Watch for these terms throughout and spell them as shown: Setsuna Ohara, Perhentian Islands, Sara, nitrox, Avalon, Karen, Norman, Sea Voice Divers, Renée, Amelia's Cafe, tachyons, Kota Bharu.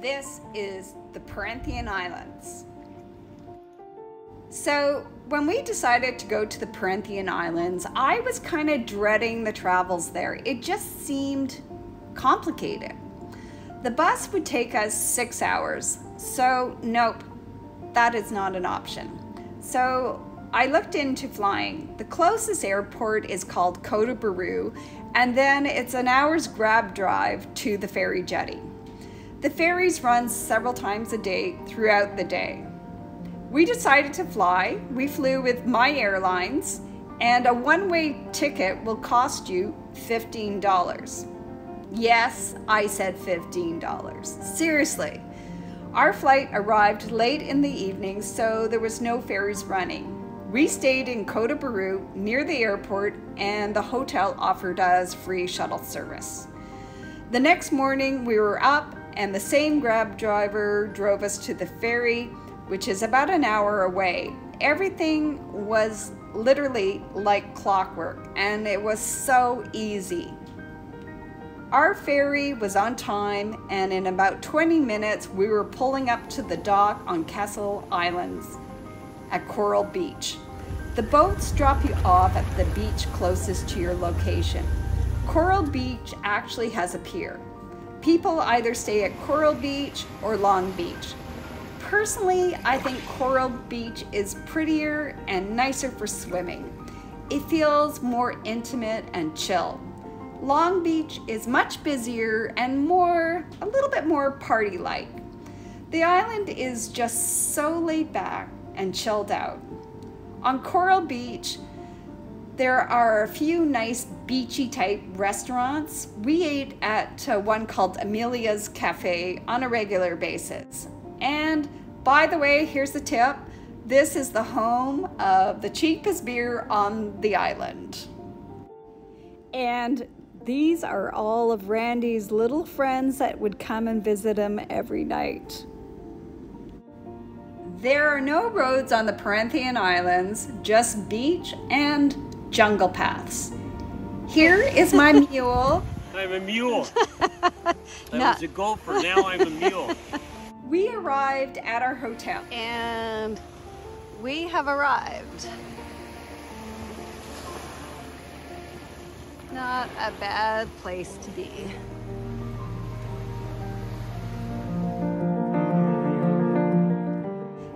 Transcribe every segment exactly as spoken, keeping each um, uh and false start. This is the Perhentian Islands. So when we decided to go to the Perhentian Islands, I was kind of dreading the travels there. It just seemed complicated. The bus would take us six hours, so nope, that is not an option. So I looked into flying. The closest airport is called Kota Bharu, and then it's an hour's grab drive to the ferry jetty. The ferries run several times a day throughout the day. We decided to fly. We flew with My Airlines, and a one-way ticket will cost you fifteen dollars. Yes, I said fifteen dollars. Seriously. Our flight arrived late in the evening, so there was no ferries running. We stayed in Kota Bharu near the airport, and the hotel offered us free shuttle service. The next morning we were up, and the same Grab driver drove us to the ferry, which is about an hour away. Everything was literally like clockwork, and it was so easy. Our ferry was on time, and in about twenty minutes, we were pulling up to the dock on Castle Islands at Coral Beach. The boats drop you off at the beach closest to your location. Coral Beach actually has a pier. People either stay at Coral Beach or Long Beach. Personally, I think Coral Beach is prettier and nicer for swimming. It feels more intimate and chill. Long Beach is much busier and more, a little bit more party-like. The island is just so laid back and chilled out. On Coral Beach, there are a few nice beachy type restaurants. We ate at one called Amelia's Cafe on a regular basis. And by the way, here's a tip. This is the home of the cheapest beer on the island. And these are all of Randy's little friends that would come and visit him every night. There are no roads on the Perhentian Islands, just beach and jungle paths. Here is my mule. I'm a mule. I was a gopher, now I'm a mule. We arrived at our hotel. And we have arrived. Not a bad place to be.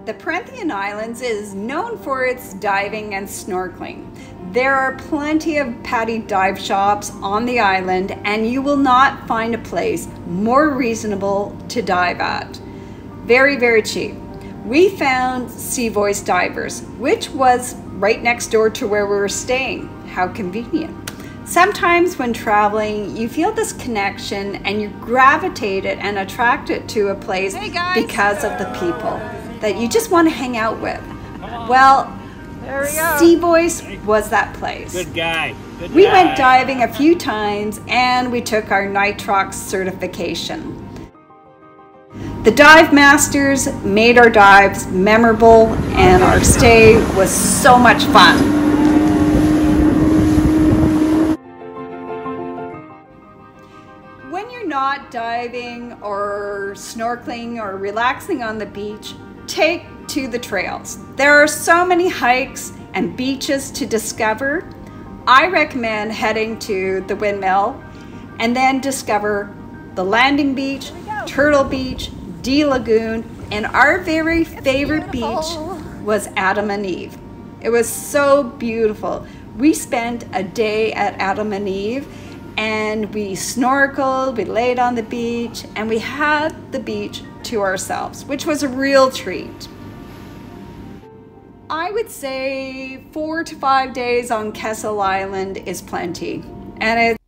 The Perhentian Islands is known for its diving and snorkeling. There are plenty of paddy dive shops on the island, and you will not find a place more reasonable to dive at. Very, very cheap. We found Sea Voice Divers, which was right next door to where we were staying. How convenient. Sometimes when traveling, you feel this connection and you gravitate it and attract it to a place hey because of the people that you just want to hang out with. Well, there we Sea Voice was that place. Good guy. Good we guy. Went diving a few times, and we took our nitrox certification. The dive masters made our dives memorable, and our stay was so much fun. When you're not diving or snorkeling or relaxing on the beach, take to the trails. There are so many hikes and beaches to discover. I recommend heading to the Windmill and then discover the Landing Beach, Turtle Beach, Dee Lagoon, and our very it's favorite beautiful. beach was Adam and Eve. It was so beautiful. We spent a day at Adam and Eve, and we snorkeled, we laid on the beach, and we had the beach to ourselves, which was a real treat. I would say four to five days on Castle Island is plenty, and it's